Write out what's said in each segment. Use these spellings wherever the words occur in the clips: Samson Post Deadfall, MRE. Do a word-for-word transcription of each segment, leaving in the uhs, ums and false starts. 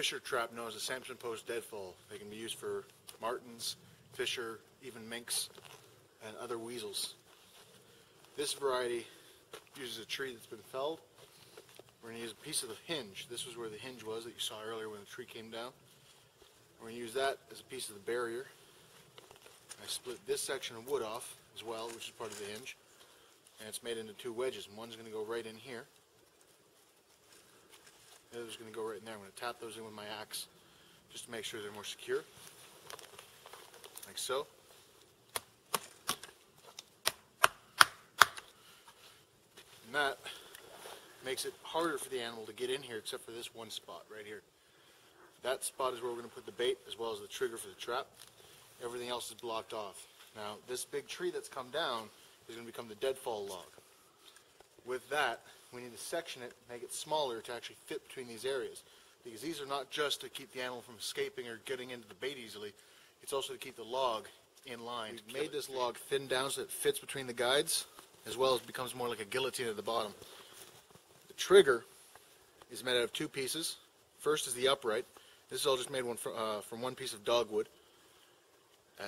fisher trap known as the Samson Post Deadfall. They can be used for martins, fisher, even minks, and other weasels. This variety uses a tree that's been felled. We're going to use a piece of the hinge. This was where the hinge was that you saw earlier when the tree came down. We're going to use that as a piece of the barrier. I split this section of wood off as well, which is part of the hinge. And it's made into two wedges. One's going to go right in here. The other's going to go right in there. I'm going to tap those in with my axe just to make sure they're more secure. Like so. And that makes it harder for the animal to get in here except for this one spot right here. That spot is where we're going to put the bait as well as the trigger for the trap. Everything else is blocked off. Now this big tree that's come down is going to become the deadfall log. With that, we need to section it, make it smaller to actually fit between these areas, because these are not just to keep the animal from escaping or getting into the bait easily, it's also to keep the log in line. We've made this log thin down so it fits between the guides as well as becomes more like a guillotine at the bottom. The trigger is made out of two pieces. First is the upright. This is all just made one from, uh, from one piece of dogwood,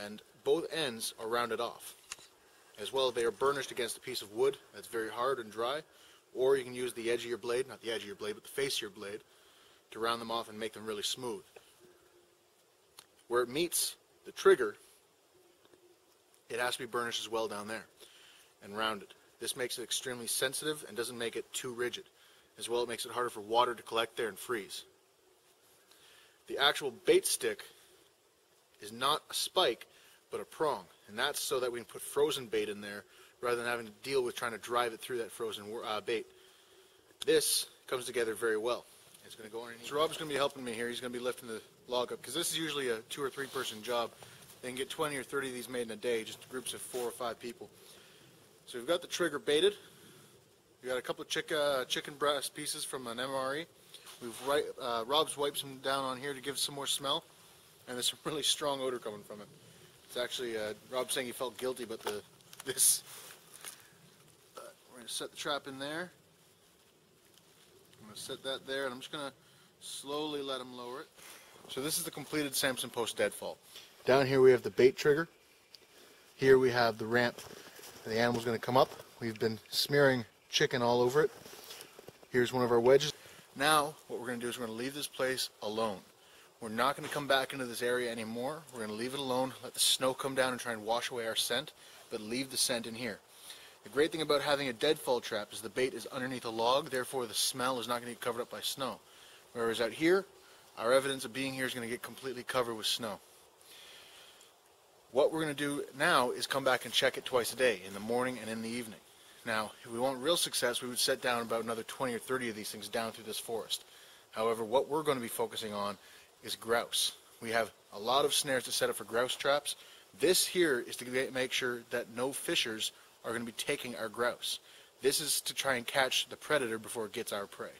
and both ends are rounded off. As well, they are burnished against a piece of wood that's very hard and dry, or you can use the edge of your blade, not the edge of your blade, but the face of your blade, to round them off and make them really smooth. Where it meets the trigger, it has to be burnished as well down there and rounded. This makes it extremely sensitive and doesn't make it too rigid. As well, it makes it harder for water to collect there and freeze. The actual bait stick is not a spike, but a prong, and that's so that we can put frozen bait in there rather than having to deal with trying to drive it through that frozen uh, bait. This comes together very well. It's going to go underneath. So Rob's going to be helping me here. He's going to be lifting the log up, because this is usually a two or three person job. They can get twenty or thirty of these made in a day, just groups of four or five people. So we've got the trigger baited. We've got a couple of chick, uh, chicken breast pieces from an M R E. We've uh, Rob's wiped some down on here to give some more smell, and there's some really strong odor coming from it. It's actually, uh, Rob's saying he felt guilty, but the, this, uh, we're going to set the trap in there. I'm going to set that there, and I'm just going to slowly let him lower it. So this is the completed Samson Post Deadfall. Down here we have the bait trigger. Here we have the ramp. The animal's going to come up. We've been smearing chicken all over it. Here's one of our wedges. Now what we're going to do is we're going to leave this place alone. We're not going to come back into this area anymore. We're going to leave it alone, let the snow come down and try and wash away our scent, but leave the scent in here. The great thing about having a deadfall trap is the bait is underneath a log, therefore the smell is not going to get covered up by snow. Whereas out here, our evidence of being here is going to get completely covered with snow. What we're going to do now is come back and check it twice a day, in the morning and in the evening. Now, if we want real success, we would set down about another twenty or thirty of these things down through this forest. However, what we're going to be focusing on is grouse. We have a lot of snares to set up for grouse traps. This here is to make sure that no fishers are going to be taking our grouse. This is to try and catch the predator before it gets our prey.